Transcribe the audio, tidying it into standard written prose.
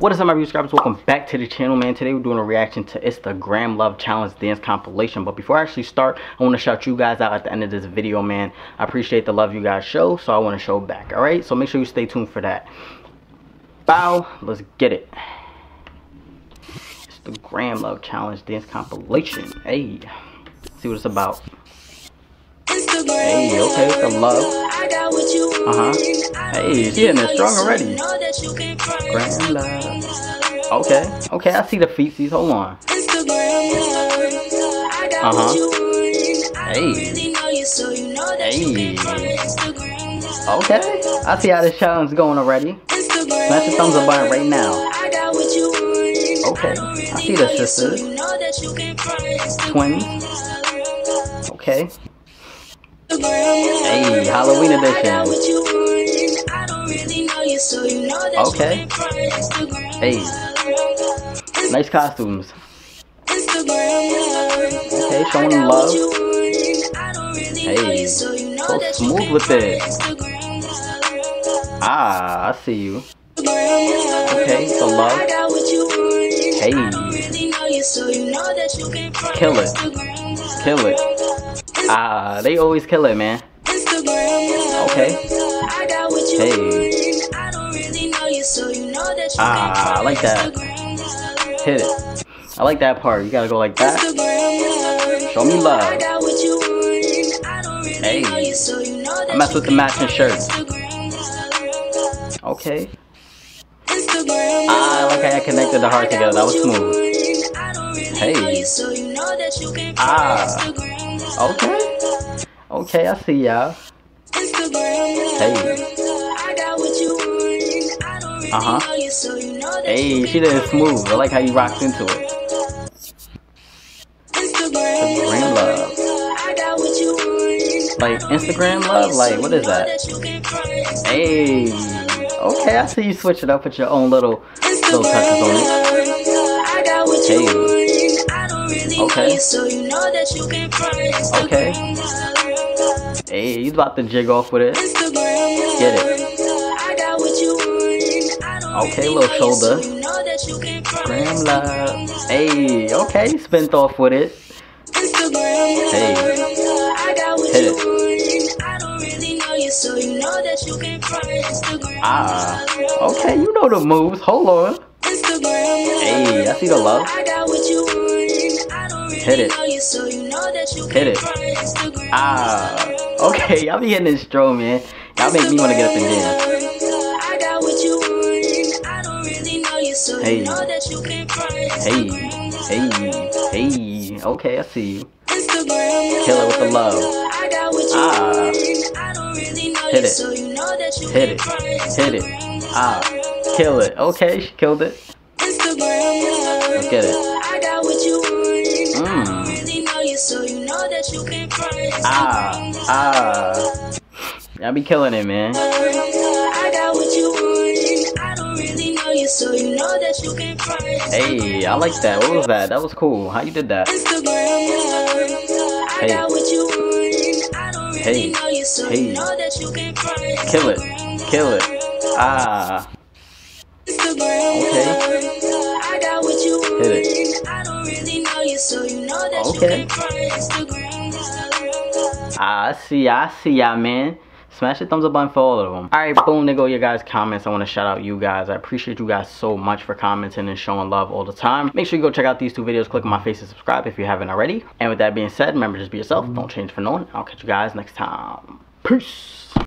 What is up, my subscribers? Welcome back to the channel, man. Today we're doing a reaction to It's the Gram Love Challenge dance compilation. But before I actually start, I want to shout you guys out at the end of this video, man. I appreciate the love you guys show, so I want to show back. All right, so make sure you stay tuned for that. Bow, let's get it. It's the Gram Love Challenge dance compilation. Hey, see what it's about. Hey, okay, the love. Hey, she in there strong already. Gram love. Okay, okay, I see the feces. Hold on. Hey. Hey. Okay, I see how this challenge is going already. Smash the thumbs up button right now. Okay, I see the sisters. Twins. Okay. Hey, Halloween edition. Okay. Hey. Nice costumes. Okay, showing them love. Hey. So smooth with it. Ah, I see you. Okay, so love. Hey. Kill it. Kill it. Ah, they always kill it, man. Okay. Hey. Ah, I like that. Hit it. I like that part. You gotta go like that. Show me love. Hey. I mess with the matching shirts. Okay. Ah, I like how I connected the heart together. That was smooth. Hey. Ah. Okay, okay, I see y'all. Hey. Hey, she did it smooth. I like how you rocked into it. Instagram love. Like, Instagram love? Like, what is that? Hey. Okay, I see you switch it up with your own little touches on it. Hey. Okay. Okay. Hey, you about to jig off with it. Get it. Okay, little shoulder. Gram love. Hey, okay, spent off with it. Hey. Hit it. Ah. Okay, you know the moves. Hold on. Hey, I see the love. Hit it. Hit it. Ah. Okay, y'all be hitting this stroll, man. Y'all make me want to get up and dance. Hey. Hey. Hey. Hey. Okay, I see you. Kill it with the love. Ah. Hit it. Hit it. Hit it. Ah. Kill it. Okay, she killed it. Let's get it. Y'all be killing it, man. Hey, I like that. What was that? That was cool. How you did that? Hey. Hey. Hey. Kill it. Kill it. Ah. Okay. Hit it. Okay. I see y'all, man. Smash the thumbs up button for all of them. Alright, boom, there go your guys' comments. I want to shout out you guys. I appreciate you guys so much for commenting and showing love all the time. Make sure you go check out these two videos. Click on my face and subscribe if you haven't already. And with that being said, remember, just be yourself. Don't change for no one. I'll catch you guys next time. Peace.